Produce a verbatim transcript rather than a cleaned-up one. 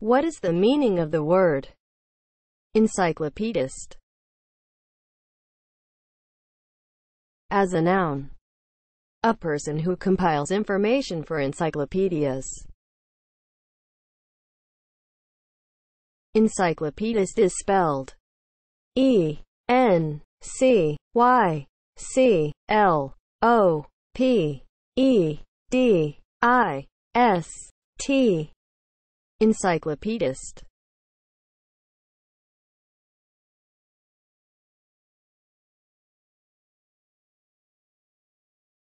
What is the meaning of the word encyclopedist as a noun? A person who compiles information for encyclopedias. Encyclopedist is spelled E N C Y C L O P E D I S T. Encyclopedist.